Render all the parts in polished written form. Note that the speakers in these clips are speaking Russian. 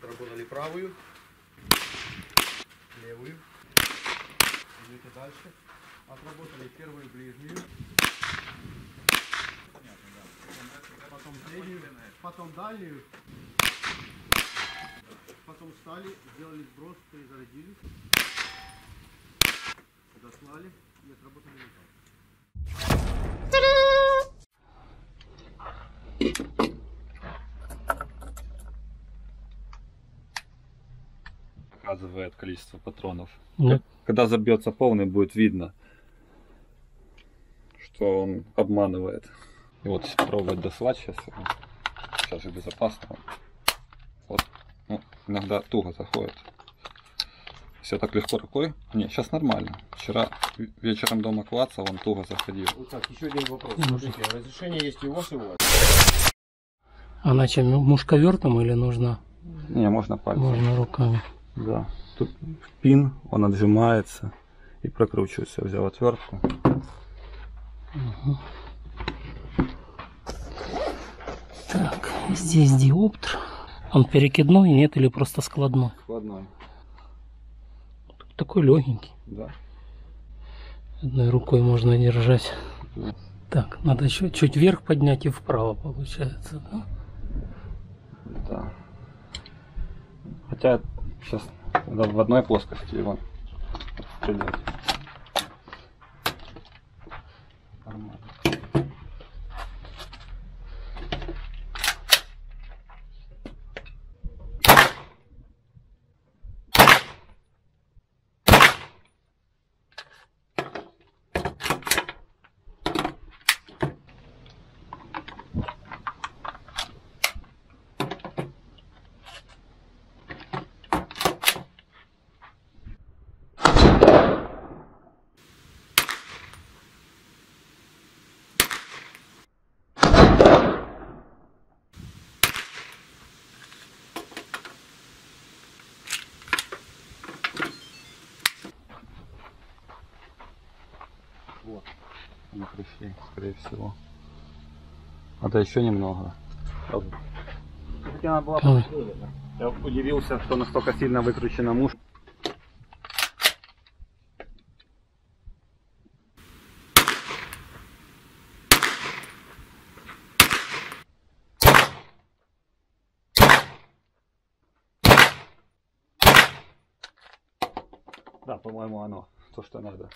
Отработали правую, левую. Идете дальше. Отработали первую ближнюю. Потом среднюю, потом дальнюю. Потом встали, сделали сброс, перезарядились. Дослали и отработали металл. Показывает количество патронов. Когда забьется полный, будет видно, что он обманывает. И вот пробовать дослать сейчас. Сейчас же безопасно. Вот. Ну, иногда туго заходит. Все так легко рукой. Не, сейчас нормально. Вчера вечером дома клацал, он туго заходил. Вот так, еще один вопрос. Слушайте, разрешение есть у вас и у вас? Она чем, мушковертом или нужна? Не, можно пальцем. Можно руками. Да. Тут пин, он отжимается и прокручивается. Взял отвертку. Угу. Так, здесь диоптр. Он перекидной, нет, или просто складной? Складной. Такой легенький. Да. Одной рукой можно держать. Да. Так, надо еще чуть вверх поднять и вправо, получается. Да? Да. Хотя сейчас надо в одной плоскости его стрелять. Вот, они пришли, скорее всего. А то еще немного. Она была подстрелена. Я удивился, что настолько сильно выкручена мушка. Да, по-моему, оно то, что надо.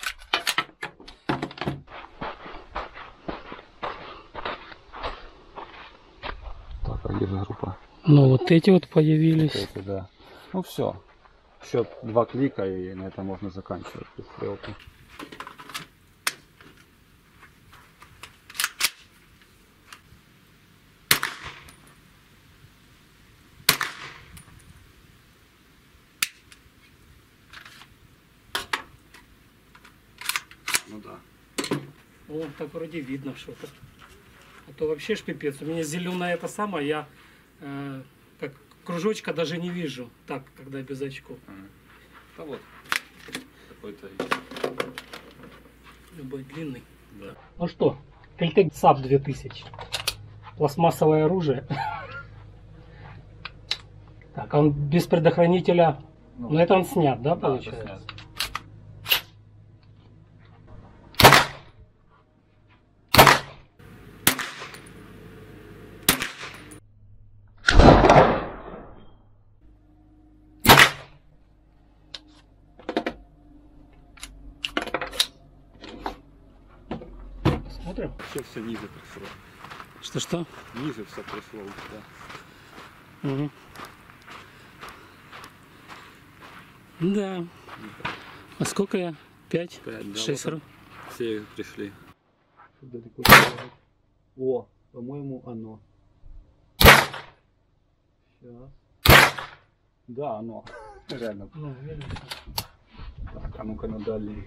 Группа. Ну вот эти вот появились. Вот эти, да. Ну все. Еще два клика, и на этом можно заканчивать пристрелку. Ну да. О, так вроде видно что-то. А то вообще шпипец. У меня зеленая это самая, я как кружочка даже не вижу, так, когда без очков. А вот. Какой-то любой длинный. Да. Ну что, Kel-Tec SUB2000. Пластмассовое оружие. Так, он без предохранителя. Ну, но это он снят, да, получается? Да, смотрим? Все ниже пришло. Что-что? Ниже все пришло у тебя. Угу. Да. А сколько я? 5? 5, 6 да, вот все пришли. О, по-моему, оно. Сейчас. Да, оно. Реально. Ну, так, а ну-ка надали.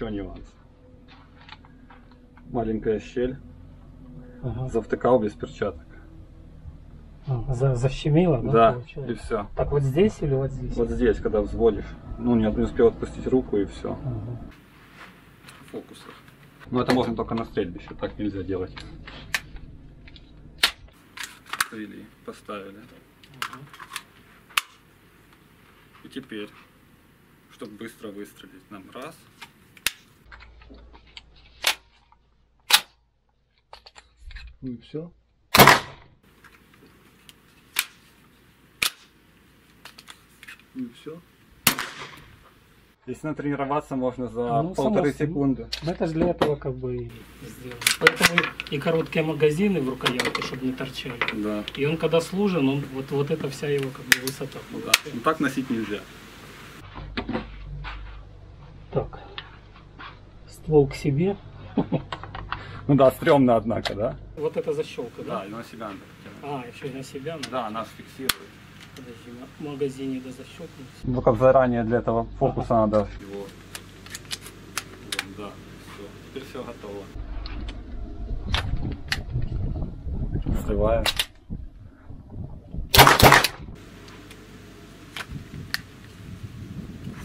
еще нюанс. Маленькая щель. Ага. Завтыкал без перчаток. Защемило, да? Да, и все. Так вот здесь или вот здесь? Вот здесь, когда взводишь. Ну, не успел отпустить руку и все. Ага. Фокусах. Но это можно только на стрельбище, так нельзя делать. Привели, поставили. Ага. И теперь, чтобы быстро выстрелить, нам раз. Ну и все. И все. Если натренироваться, можно за полторы секунды. Это же для этого как бы и сделано. Поэтому и короткие магазины в рукоятке, чтобы не торчали. Да. И он когда служен, он вот это вся его как бы высота. Да. Ну, так носить нельзя. Так. Ствол к себе. Ну да, стрёмно, однако, да? Вот эта защелка, да? Да, и на себя надо. А, еще и на себя надо. Да, она фиксирует. Подожди, в магазине до защелкнуть. Ну как заранее для этого фокуса надо. Его. Да, все. Теперь все готово. Срываем.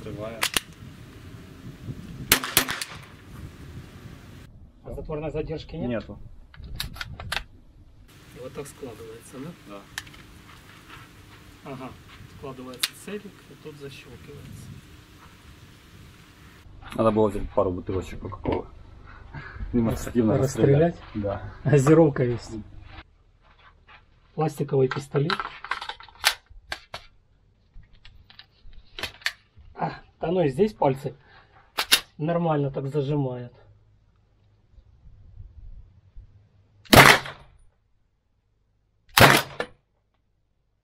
Срываем. А затворной задержки нет? Нету. И вот так складывается, да? Да. Ага, складывается целик, и тут защелкивается. Надо было взять пару бутылочек Coca-Cola. Демонстративно расстрелять? Да. Газировка есть. Пластиковый пистолет. А, оно и здесь пальцы нормально так зажимает.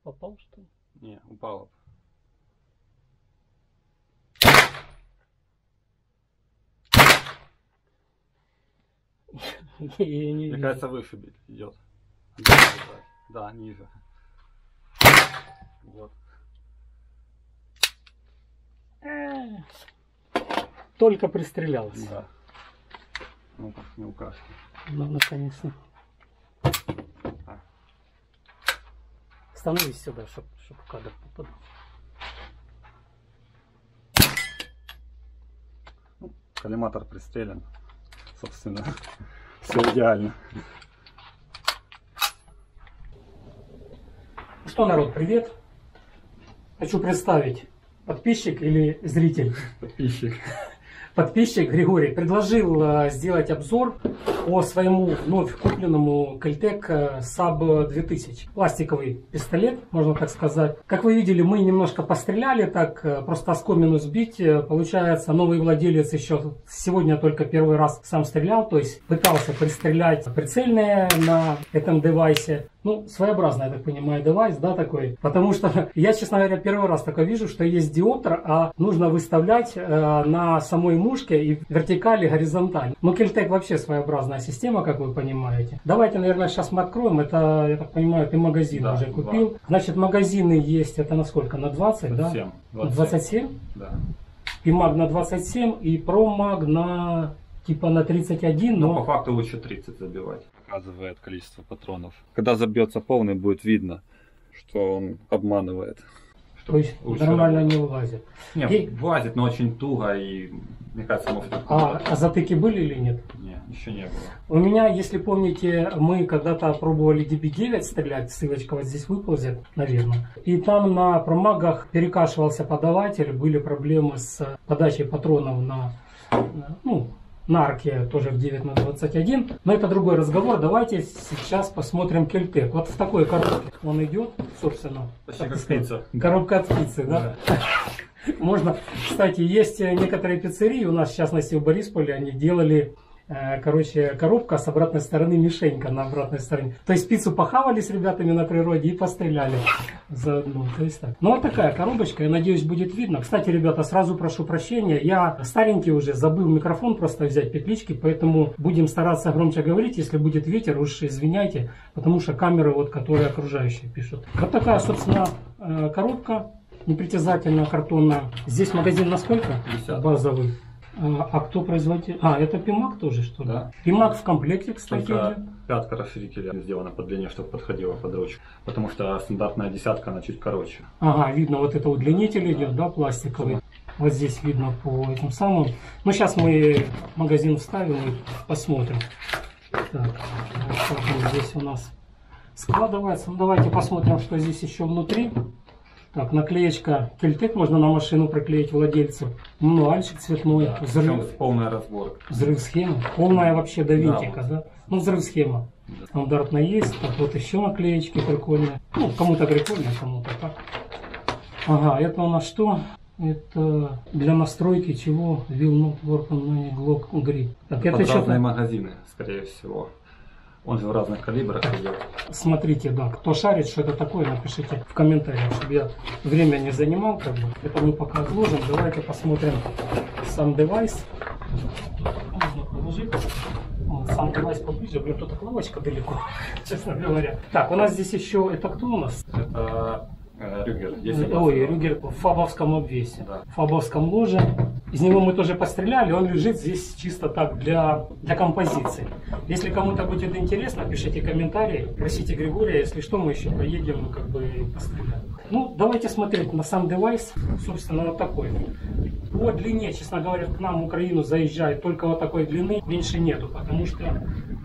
Попал, что ли? Не, упало. Мне кажется, вышибить идет. Да, ниже. Вот. Только пристрелялся. Да. Ну, как не укажешь. Ну, наконец-то. Становись сюда, чтобы кадр попадал. Коллиматор пристрелен. Собственно, все идеально. Ну что, народ, привет. Хочу представить. Подписчик или зритель? Подписчик. Подписчик Григорий предложил сделать обзор по своему вновь купленному Kel-Tec SUB2000. Пластиковый пистолет, можно так сказать. Как вы видели, мы немножко постреляли, так просто оскомину сбить. Получается, новый владелец еще сегодня только первый раз сам стрелял, то есть пытался пристрелять прицельное на этом девайсе. Ну, своеобразный, я так понимаю, девайс, да, такой. Потому что я, честно говоря, первый раз такое вижу, что есть диоптер, а нужно выставлять на самой мушке и вертикали, и горизонтально. Но Kel-Tec вообще своеобразная система, как вы понимаете. Давайте, наверное, сейчас мы откроем. Это, я так понимаю, ты магазин, да, уже купил. 2. Значит, магазины есть, это на сколько? На 20, 27, да? 27? Да. Пимаг на 27 и промаг на... типа на 31, но по факту лучше 30 забивать. Показывает количество патронов. Когда забьется полный, будет видно, что он обманывает. Что то есть нормально не влазит. Не, влазит, но очень туго и мне кажется, может... А затыки были или нет? Нет, еще не было. У меня, если помните, мы когда-то пробовали DB9 стрелять, ссылочка вот здесь выползет, наверное. И там на промагах перекашивался подаватель, были проблемы с подачей патронов на... ну, на арке тоже в 9 на 21. Но это другой разговор. Давайте сейчас посмотрим Kel-Tec. Вот в такой коробке он идет, собственно. Почти как пицца. Коробка от пиццы, да? Да. Можно. Кстати, есть некоторые пиццерии. У нас сейчас на Севборисполе они делали, короче, коробка с обратной стороны, мишенька на обратной стороне. То есть пиццу похавали с ребятами на природе и постреляли заодно. То есть так. Ну вот такая коробочка, я надеюсь, будет видно. Кстати, ребята, сразу прошу прощения, я старенький уже, забыл микрофон просто взять, петлички, поэтому будем стараться громче говорить. Если будет ветер, уж извиняйте, потому что камеры, вот, которые окружающие пишут. Вот такая, собственно, коробка непритязательная, картонная. Здесь магазин на сколько? 50. Базовый. А кто производитель? А, это Пимак тоже, что ли? Да. Пимак в комплекте, кстати. Только пятка расширителя сделана по длине, чтобы подходила под ручку. Потому что стандартная десятка, она чуть короче. Ага, видно, вот это удлинитель идет, да, пластиковый. Сама. Вот здесь видно по этим самым. Ну, сейчас мы магазин вставим и посмотрим. Так, вот здесь у нас складывается. Ну, давайте посмотрим, что здесь еще внутри. Так, наклеечка Kel-Tec, можно на машину приклеить владельцу. Мануальчик цветной, да, взрыв. Полная разборка. Взрыв-схема. Полная вообще до винтика, да? Ну, взрыв-схема. Да. Стандартная есть. Так, вот еще наклеечки прикольные. Ну, кому-то прикольно, кому-то так. Ага, это у нас что? Это для настройки чего? Will not work on Glock grip. Так, это еще разные магазины, скорее всего. Он в разных калибрах идет. Смотрите, да, кто шарит, что это такое, напишите в комментариях, чтобы я время не занимал, как бы. Это мы пока отложим. Давайте посмотрим сам девайс. Можно положить. Сам девайс поближе. Блин, тут околочка далеко, честно говоря. Так, у нас здесь еще, это кто у нас? Это Ruger. Ой, Ruger в фабовском обвесе, да. В фабовском ложе. Из него мы тоже постреляли, он лежит здесь чисто так для композиции. Если кому-то будет интересно, пишите комментарии, просите Григория, если что, мы еще поедем, мы как бы постреляем. Ну, давайте смотреть на сам девайс, собственно, вот такой. По длине, честно говоря, к нам в Украину заезжает только вот такой длины, меньше нету, потому что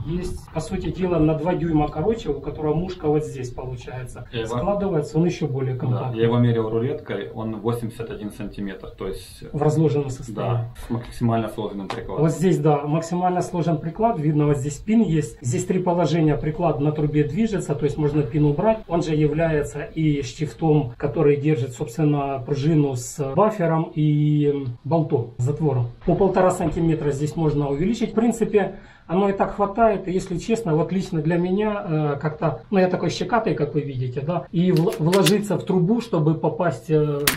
есть, по сути дела, на 2 дюйма короче, у которого мушка вот здесь получается. Складывается, он еще более компактный. Да, я его мерил рулеткой, он 81 сантиметр, то есть в разложенном состоянии. Да, с максимально сложным прикладом. Вот здесь, да, максимально сложен приклад, видно, вот здесь пин есть. Здесь 3 положения, приклад на трубе движется, то есть можно пин убрать. Он же является и штифтом, который держит, собственно, пружину с бафером и болтом, затвором. По 1,5 сантиметра здесь можно увеличить. В принципе, оно и так хватает, и если честно, вот лично для меня как-то, ну я такой щекатый, как вы видите, да, и вложиться в трубу, чтобы попасть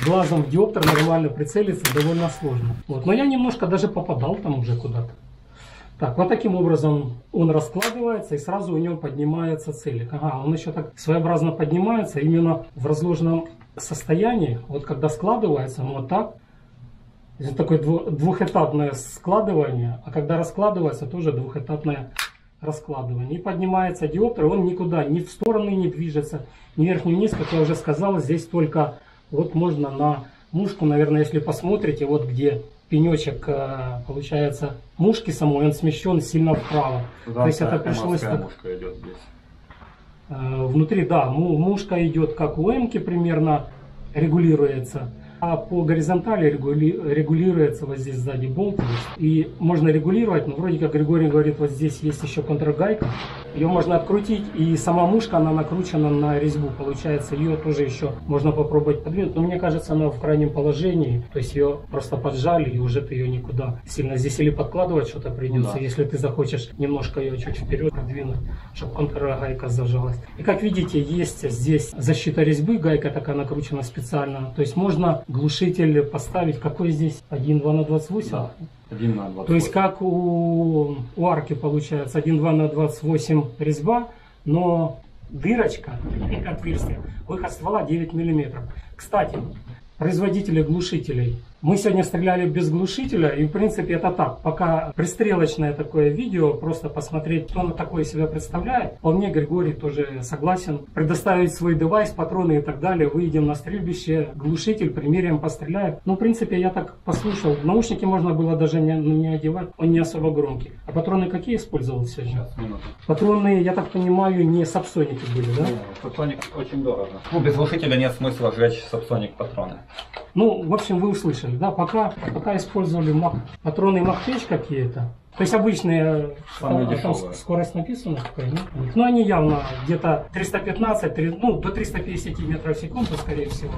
глазом в диоптер, нормально прицелиться, довольно сложно. Вот. Но я немножко даже попадал там уже куда-то. Так, вот таким образом он раскладывается, и сразу у него поднимается целик. Ага, он еще так своеобразно поднимается, именно в разложенном состоянии, вот когда складывается, он вот так. Это такое двухэтапное складывание, а когда раскладывается, тоже двухэтапное раскладывание. И поднимается диоптер, он никуда ни в стороны не движется, ни вверх, ни вниз, как я уже сказал, здесь только вот можно на мушку, наверное, если посмотрите, вот где пенечек, получается, мушки самой, он смещен сильно вправо. Да, то есть это пришлось... Мушка идет здесь. Внутри, да, мушка идет как у эмки примерно, регулируется. А по горизонтали регулируется вот здесь сзади болт. И можно регулировать, но вроде как Григорий говорит, вот здесь есть еще контргайка. Ее можно открутить, и сама мушка, она накручена на резьбу. Получается, ее тоже еще можно попробовать подвинуть. Но мне кажется, она в крайнем положении. То есть ее просто поджали, и уже ты ее никуда сильно здесь или подкладывать что-то придется, да. Если ты захочешь немножко ее чуть вперед подвинуть, чтобы контргайка зажалась. И как видите, есть здесь защита резьбы. Гайка такая накручена специально. То есть можно... Глушитель поставить, какой здесь? 1,2 на 28? Да, 1 на 28. То есть как у арки получается, 1,2 на 28 резьба, но дырочка, отверстие, выход ствола 9 мм. Кстати, производители глушителей. Мы сегодня стреляли без глушителя, и в принципе это так. Пока пристрелочное такое видео, просто посмотреть, что оно такое себя представляет. Вполне Григорий тоже согласен предоставить свой девайс, патроны и так далее. Выйдем на стрельбище, глушитель, примерим, постреляем. Ну, в принципе, я так послушал. Наушники можно было даже не одевать, он не особо громкий. А патроны какие использовал сегодня? Патроны, я так понимаю, не сапсоники были, да? Сапсоник очень дорого. Ну, без глушителя нет смысла сжечь сапсоник патроны. Ну, в общем, вы услышали, да, пока использовали патроны Мак-Печ какие-то. То есть обычные, там скорость написана такая, нет? Но они явно где-то 315, ну, до 350 метров в секунду, скорее всего.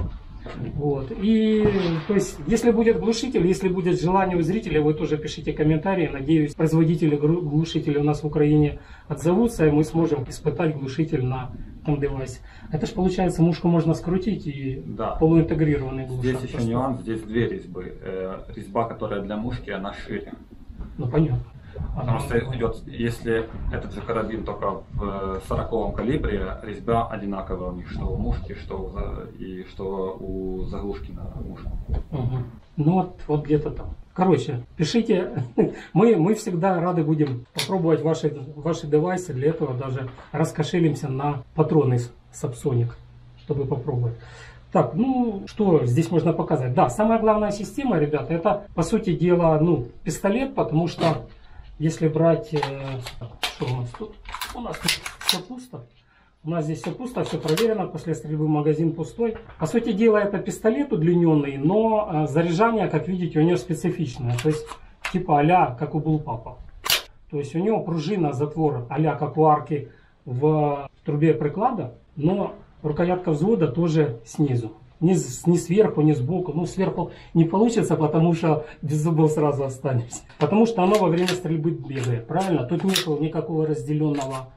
Вот. И, то есть, если будет глушитель, если будет желание у зрителя, вы тоже пишите комментарии. Надеюсь, производители глушителей у нас в Украине отзовутся, и мы сможем испытать глушитель на этом девайсе. Это же получается, мушку можно скрутить и да. Полуинтегрированный глушитель. Здесь еще нюанс, здесь 2 резьбы. Резьба, которая для мушки, она шире. Ну, понятно. Потому что идет, если этот же карабин только в 40-м калибре, резьба одинаковая у них, что у мушки, что у заглушки на мушку. Угу. Ну вот где-то там. Короче, пишите, мы всегда рады будем попробовать ваши девайсы, для этого даже раскошелимся на патроны Subsonic, чтобы попробовать. Так, ну, что здесь можно показать? Да, самая главная система, ребята, это, по сути дела, ну, пистолет, потому что, если брать... что у нас тут? У нас тут все пусто. У нас здесь все пусто, все проверено, после стрельбы магазин пустой. По сути дела, это пистолет удлиненный, но заряжание, как видите, у него специфичное. То есть, типа а-ля, как у Булпапа. То есть, у него пружина, затвор а-ля, как у арки в трубе приклада, но... Рукоятка взвода тоже снизу. Не сверху, не сбоку. Ну, сверху не получится, потому что без зубов сразу останемся. Потому что оно во время стрельбы бегает. Правильно? Тут нет никакого разделенного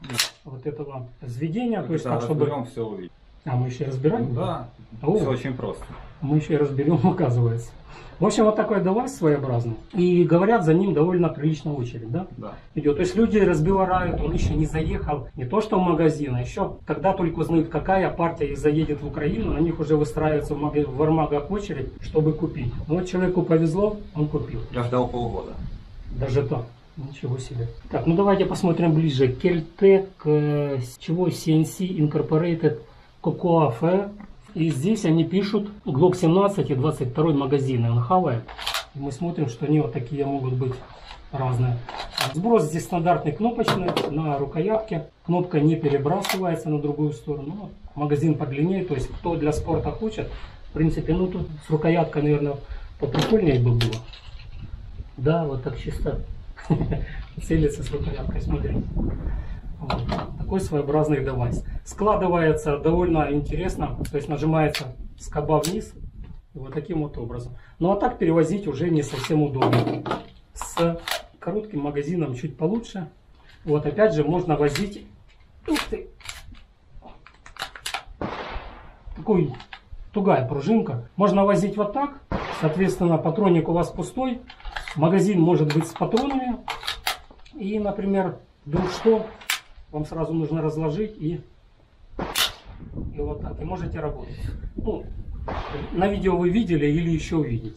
вот этого взведения. То есть, да, так, разберем, чтобы... все увидим. А, мы еще и разбираем? Ну, да. О, все очень просто. Мы еще и разберем, оказывается. В общем, вот такой девайс своеобразный. И говорят, за ним довольно приличная очередь, да? Да. Идет. То есть люди разбивают, он еще не заехал, не то что в магазин, а еще когда только узнают, какая партия их заедет в Украину, на них уже выстраивается в Армагах очередь, чтобы купить. Но вот человеку повезло, он купил. Я ждал полгода. Даже так. Ничего себе. Так, ну давайте посмотрим ближе. Kel-Tec, чего? CNC Incorporated Coca-Cola. И здесь они пишут Glock 17 и 22 магазины. Он хавает. И мы смотрим, что они вот такие могут быть разные. Сброс здесь стандартный кнопочный на рукоятке. Кнопка не перебрасывается на другую сторону. Магазин подлиннее. То есть, кто для спорта хочет, в принципе, ну тут с рукояткой, наверное, поприкольнее бы было. Да, вот так чисто целится с рукояткой, смотрим. Вот. Такой своеобразный девайс. Складывается довольно интересно, то есть нажимается скоба вниз, вот таким вот образом. Ну а так перевозить уже не совсем удобно. С коротким магазином чуть получше. Вот опять же можно возить. Ух ты! Такой тугая пружинка. Можно возить вот так. Соответственно, патронник у вас пустой. Магазин может быть с патронами. И, например, вдруг что... Вам сразу нужно разложить и вот так. И можете работать. Ну, на видео вы видели или еще увидите.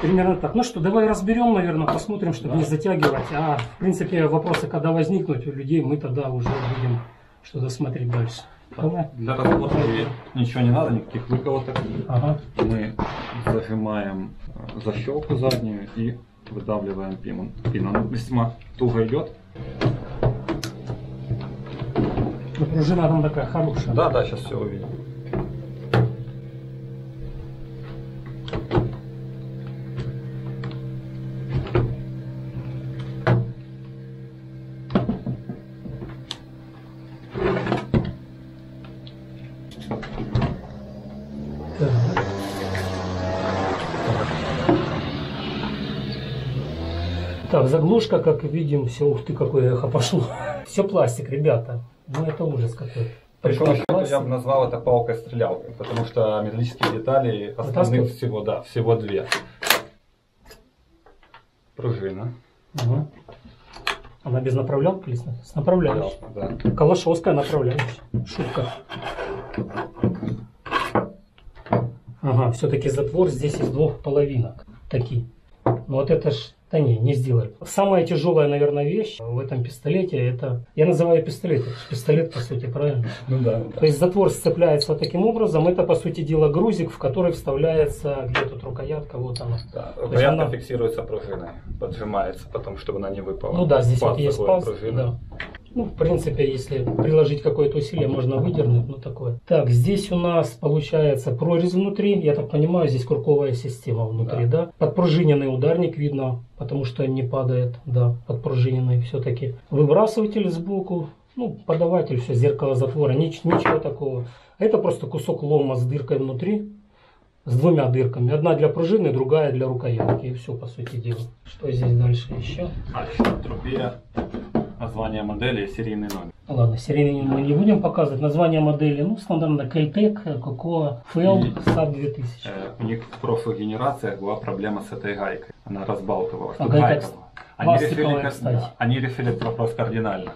Примерно так. Ну что, давай разберем, наверное, посмотрим, чтобы не затягивать. А, в принципе, вопросы, когда возникнут у людей, мы тогда уже будем что-то смотреть дальше. Давай. Для работы ничего не надо, никаких выколоток. Ага. Мы зажимаем защелку заднюю и выдавливаем пин. Он весьма туго идет. Но пружина там такая хорошая. Да, да, сейчас все увидим. Так, заглушка, как видим, все, ух ты, какое эхо пошло. Все пластик, ребята. Ну это ужас какой-то. Причем я бы назвал это палкой-стрелялкой, потому что металлические детали остальных всего, да, всего две. Пружина. Угу. Она без направлялки или с направляющей? Да. Калашовская направляющая. Шутка. Ага, все-таки затвор здесь из двух половинок. Такие. Ну вот это ж... Да не сделали. Самая тяжелая, наверное, вещь в этом пистолете, это... Я называю пистолет. Пистолет, по сути, правильно? Ну да. То есть затвор сцепляется вот таким образом. Это, по сути дела, грузик, в который вставляется... Где тут рукоятка? Вот она. Да, рукоятка она... фиксируется пружиной. Поджимается потом, чтобы она не выпала. Ну да, здесь вот есть паз. Да. Ну, в принципе, если приложить какое-то усилие, можно выдернуть. Ну, такое. Так, здесь у нас, получается, прорезь внутри. Я так понимаю, здесь курковая система внутри, да? Подпружиненный ударник, видно, потому что не падает. Да, подпружиненный все-таки. Выбрасыватель сбоку. Ну, подаватель, все, зеркало затвора. Ничего такого. Это просто кусок лома с дыркой внутри. С двумя дырками. Одна для пружины, другая для рукоятки. И все, по сути дела. Что здесь дальше еще? А, еще в трубе... Название модели и серийный номер. Ладно, серийный мы не будем показывать. Название модели, ну, стандартно Kel-Tec, Coca-Cola SUB2000. У них в прошлых генерациях была проблема с этой гайкой. Она разбалтывалась. А гайка они решили этот вопрос кардинально.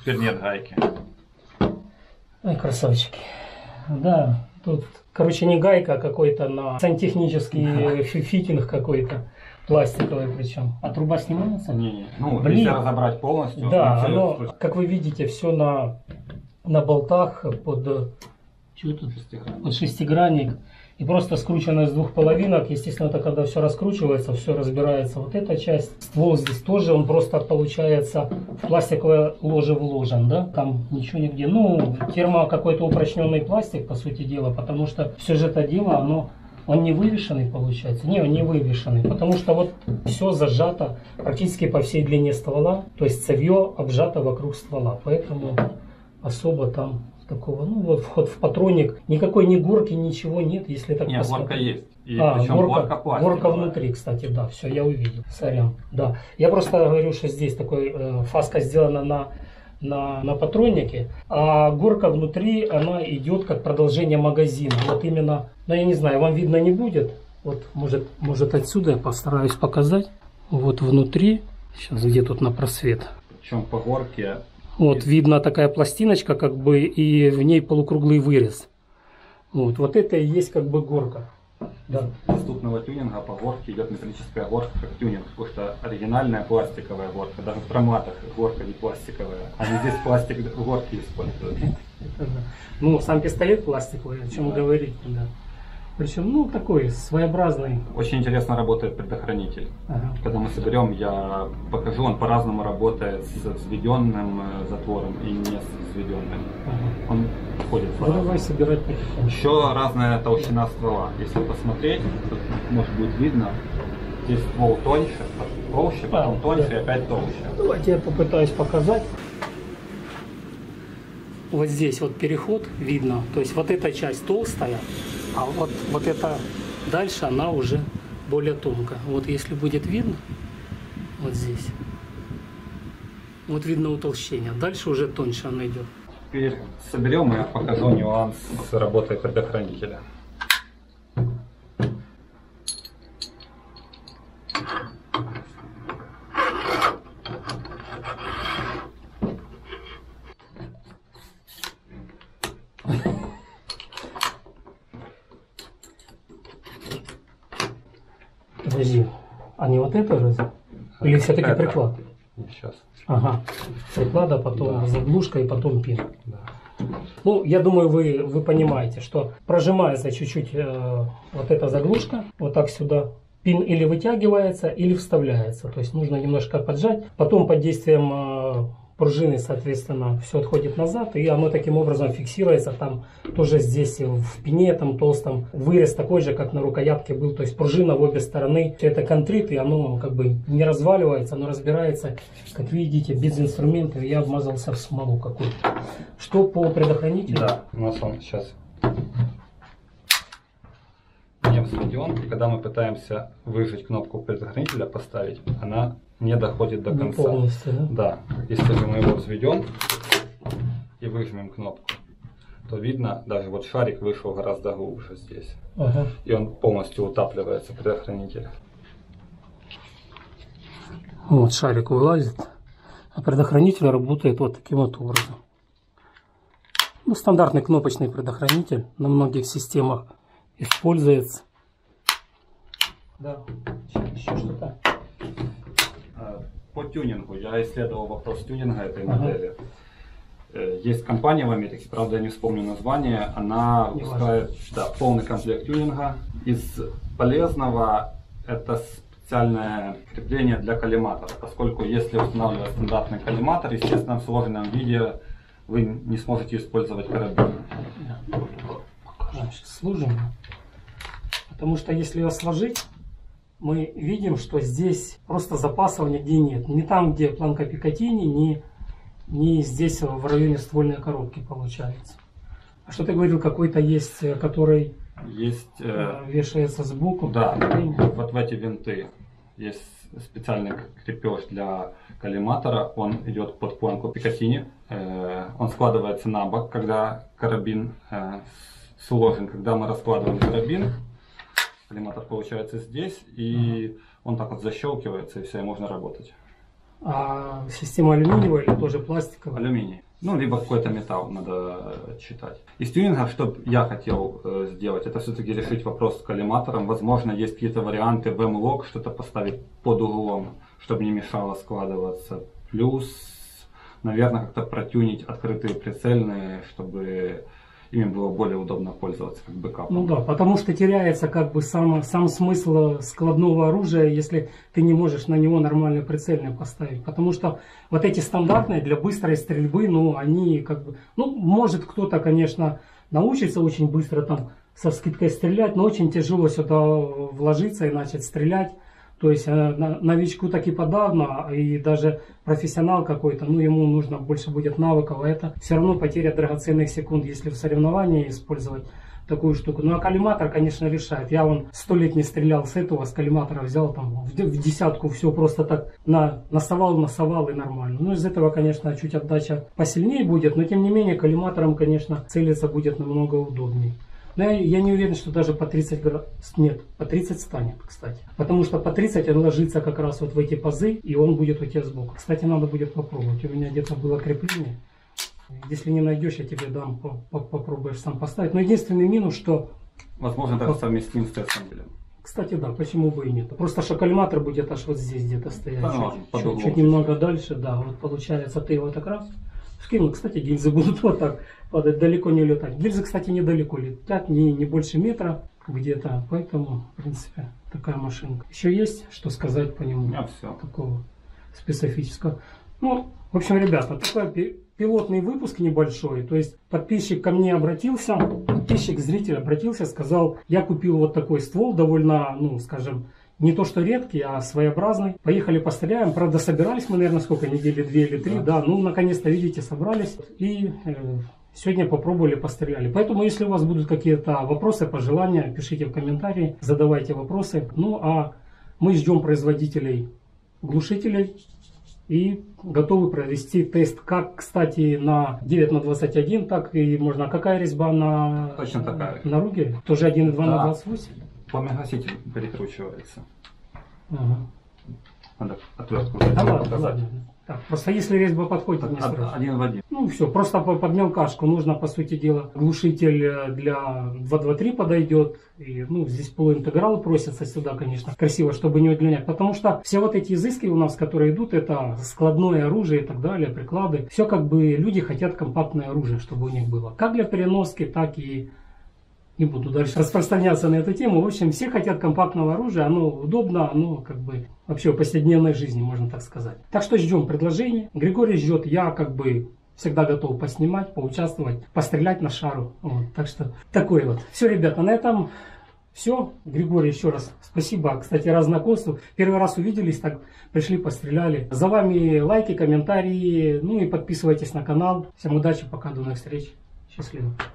Теперь нет гайки. Ой, красавчики. Да, Тут, короче, не гайка, а какой-то на сантехнический фитинг какой-то. Пластиковый причем. А труба снимается? Не-не. Ну, блин, если разобрать полностью. Да, оно, как вы видите, все на болтах под, что тут? Под шестигранник. И просто скручено из двух половинок. Естественно, это когда все раскручивается, все разбирается. Вот эта часть. Ствол здесь тоже, он просто получается в пластиковое ложе вложен, да? Там ничего нигде. Ну, термо какой-то упрочненный пластик, по сути дела, потому что все же это дело, оно... Он не вывешенный получается? Не, он не вывешенный, потому что вот все зажато практически по всей длине ствола, то есть цевье обжато вокруг ствола, поэтому особо там такого, ну вот вход в патронник, никакой ни горки, ничего нет, если так посмотреть. Нет, горка есть. И горка внутри, кстати, да, все, я увидел, сорян, да. Я просто говорю, что здесь такой фаска сделана на патроннике, а горка внутри, она идет как продолжение магазина. Вот именно, но я не знаю, вам видно не будет. Вот, может отсюда я постараюсь показать. Вот внутри, сейчас где тут на просвет. Причем по горке. Вот видно такая пластиночка, как бы, и в ней полукруглый вырез. Вот это и есть как бы горка. Да. Доступного тюнинга по горке идет металлическая горка как тюнинг, потому что оригинальная пластиковая горка, даже в травматах горка не пластиковая, они здесь пластик горки используют. Да. Ну, сам пистолет пластиковый, о чем да. Говорить, да. Причем, ну, такой своеобразный. Очень интересно работает предохранитель. Ага. Когда мы соберем, я покажу, он по-разному работает с взведенным затвором и не с взведенным. Ага. Он входит в Давай собирать потихоньку. Еще разная толщина ствола. Если посмотреть, тут, может быть видно, здесь ствол тоньше, толще, потом тоньше, да. И опять толще. Давайте я попытаюсь показать. Вот здесь вот переход видно, то есть вот эта часть толстая. А вот это дальше, она уже более тонкая. Вот если будет видно, вот здесь, вот видно утолщение. Дальше уже тоньше она идет. Теперь соберем, и я покажу нюанс с работой предохранителя. Или все-таки приклад? Сейчас. Ага. Приклада, потом да. Заглушка и потом пин. Да. Ну, я думаю, вы понимаете, что прожимается чуть-чуть вот эта заглушка, вот так сюда. Пин или вытягивается, или вставляется. То есть нужно немножко поджать. Потом под действием пружины, соответственно, все отходит назад, и оно таким образом фиксируется. Там тоже здесь в пине, там толстом, вырез такой же, как на рукоятке был. То есть пружина в обе стороны. Все это контрит, и оно как бы не разваливается, оно разбирается. Как видите, без инструментов я обмазался в смолу какую-то. Что по предохранителю? Да, у нас он сейчас не взведен. И когда мы пытаемся выжать кнопку предохранителя, поставить, она не доходит до конца. Полностью, да? Да. Если же мы его взведем и выжмем кнопку, то видно, даже вот шарик вышел гораздо глубже здесь. Ага. И он полностью утапливается, предохранитель. Вот шарик вылазит, а предохранитель работает вот таким вот образом. Ну, стандартный кнопочный предохранитель на многих системах используется. Да, еще что-то. По тюнингу. Я исследовал вопрос тюнинга этой модели. Есть компания в Америке, правда я не вспомню название, она выпускает полный комплект тюнинга. Из полезного это специальное крепление для коллиматора, поскольку если устанавливать стандартный коллиматор, естественно в сложенном виде вы не сможете использовать карабин. Сложим, потому что если ее сложить, мы видим, что здесь просто запасов нигде нет. Не там, где планка Пикатини, не здесь в районе ствольной коробки получается. А что ты говорил, какой-то есть, который есть, вешается сбоку? Да, вот в эти винты есть специальный крепеж для коллиматора. Он идет под планку Пикатини. Он складывается на бок, когда карабин сложен. Когда мы раскладываем карабин, коллиматор получается здесь, и он так вот защелкивается, и все, и можно работать. А система алюминиевая или тоже пластиковая? Алюминий. Ну, либо какой-то металл надо читать. Из тюнинга, что я хотел сделать, это все-таки решить вопрос с коллиматором. Возможно, есть какие-то варианты в M-Lock, что-то поставить под углом, чтобы не мешало складываться. Плюс, наверное, как-то протюнить открытые прицельные, чтобы ими было более удобно пользоваться как бэкапом. Ну да, потому что теряется как бы сам смысл складного оружия, если ты не можешь на него нормальную прицельную поставить. Потому что вот эти стандартные для быстрой стрельбы, ну они как бы... Ну, может кто-то, конечно, научится очень быстро там со вскидкой стрелять, но очень тяжело сюда вложиться и начать стрелять. То есть новичку таки подавно, и даже профессионал какой-то, ну ему нужно больше будет навыков, а это все равно потеря драгоценных секунд, если в соревновании использовать такую штуку. Ну а коллиматор, конечно, решает. Я вон 100 лет не стрелял с этого, с коллиматора взял там в десятку, все просто так насовал и нормально. Ну из этого, конечно, чуть отдача посильнее будет, но тем не менее коллиматором, конечно, целиться будет намного удобнее. Но я не уверен, что даже по 30 градусов, нет, по 30 станет, кстати. Потому что по 30 он ложится как раз вот в эти пазы, и он будет у тебя сбоку. Кстати, надо будет попробовать. У меня где-то было крепление. Если не найдешь, я тебе дам, попробуешь сам поставить. Но единственный минус, что... Возможно, это совместим с тестом. Кстати, да, почему бы и нет. Просто шокольматор будет аж вот здесь где-то стоять. Да, чуть немного дальше, да. Вот получается, ты его так раз... Скинул, кстати, гильзы будут вот так падать, далеко не летать. Гильзы, кстати, недалеко летят, не больше метра где-то, поэтому, в принципе, такая машинка. Еще есть, что сказать по нему, такого специфического. Ну, в общем, ребята, такой пилотный выпуск небольшой, то есть подписчик ко мне обратился, зритель обратился, сказал, я купил вот такой ствол, довольно, ну, скажем, не то что редкий, а своеобразный. Поехали постреляем. Правда, собирались мы, наверное, сколько? Недели 2 или 3. Да, ну, наконец-то, видите, собрались. И сегодня попробовали, постреляли. Поэтому, если у вас будут какие-то вопросы, пожелания, пишите в комментарии, задавайте вопросы. Ну, а мы ждем производителей глушителей и готовы провести тест, как, кстати, на 9х21, так и можно. Какая резьба на... Точно такая. На Ruger? Тоже 1,2 на 28? По мегасителю перекручивается. Ага. Надо отвертку показать. Так, просто если резьба подходит, так, не сразу. Один в один. Ну все, просто под мелкашку нужно, по сути дела, глушитель для 223 подойдет. И, ну, здесь полуинтеграл просится сюда, конечно, красиво, чтобы не удлинять. Потому что все вот эти изыски у нас, которые идут, это складное оружие и так далее, приклады. Все как бы люди хотят компактное оружие, чтобы у них было. Как для переноски, так и... Не буду дальше распространяться на эту тему. В общем, все хотят компактного оружия, оно удобно, оно как бы вообще в повседневной жизни, можно так сказать. Так что ждем предложений. Григорий ждет, я как бы всегда готов поснимать, поучаствовать, пострелять на шару. Вот, так что такое вот. Все, ребята, на этом все. Григорий, еще раз спасибо, кстати, раз знакомству. Первый раз увиделись, так пришли, постреляли. За вами лайки, комментарии, ну и подписывайтесь на канал. Всем удачи, пока, до новых встреч. Счастливо.